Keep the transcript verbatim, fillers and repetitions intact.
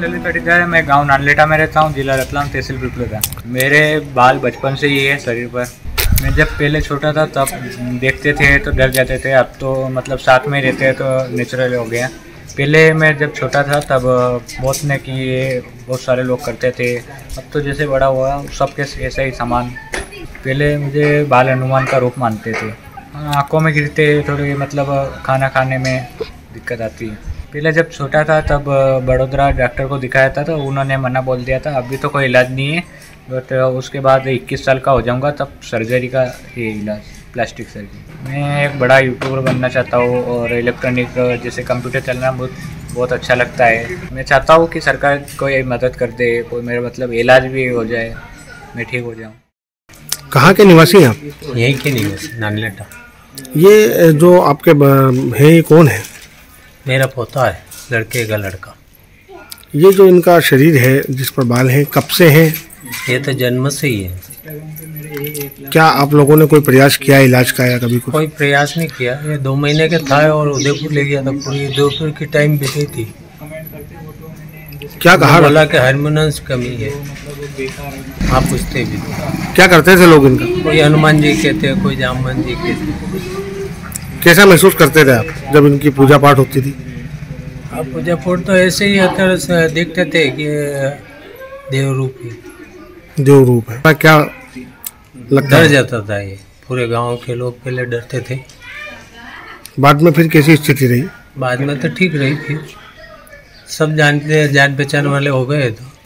ललित पटिदार है। मैं गांव नालेटा में रहता हूँ, जिला रतलाम, तहसील बिपलदा। मेरे बाल बचपन से ही है शरीर पर। मैं जब पहले छोटा था तब देखते थे तो डर जाते थे, अब तो मतलब साथ में रहते हैं तो नेचुरल हो गया। पहले मैं जब छोटा था तब बहुत ने कि ये बहुत सारे लोग करते थे, अब तो जैसे बड़ा हुआ सबके ऐसा ही सामान। पहले मुझे बाल हनुमान का रूप मानते थे। आँखों में गिरते थोड़ी मतलब खाना खाने में दिक्कत आती है। पहले जब छोटा था तब बड़ोदरा डॉक्टर को दिखाया था तो उन्होंने मना बोल दिया था, अभी तो कोई इलाज नहीं है, बट उसके बाद इक्कीस साल का हो जाऊंगा तब सर्जरी का ये इलाज, प्लास्टिक सर्जरी। मैं एक बड़ा यूट्यूबर बनना चाहता हूँ और इलेक्ट्रॉनिक जैसे कंप्यूटर चलाना बहुत बहुत अच्छा लगता है। मैं चाहता हूँ कि सरकार कोई मदद कर दे, कोई मेरा मतलब इलाज भी हो जाए, मैं ठीक हो जाऊँ। कहाँ के निवासी हैं आप? यहीं के निवासी, नालेटा। ये जो आपके हैं ये कौन है? मेरा पोता है, लड़के का लड़का। ये जो इनका शरीर है जिस पर बाल हैं कब से हैं? ये तो जन्म से ही है। क्या आप लोगों ने कोई प्रयास किया इलाज का या कभी कुछ? कोई प्रयास नहीं किया। ये दो महीने के था और उदयपुर ले गया था, पूरी उदयपुर की टाइम बीती थी। क्या कहा? बोला कि हार्मोन्स कमी है। आप पूछते भी क्या करते थे लोग इनका? कोई हनुमान जी के थे, कोई जामन जी के थे। कैसा महसूस करते थे आप जब इनकी पूजा पाठ होती थी? आप पूजा पाठ तो ऐसे ही होता, देखते थे कि देव रूप है, देव रूप है। क्या लगता? डर जाता था ये, पूरे गांव के लोग पहले डरते थे। बाद में फिर कैसी स्थिति रही? बाद में तो ठीक रही, फिर सब जानते जान पहचान वाले हो गए तो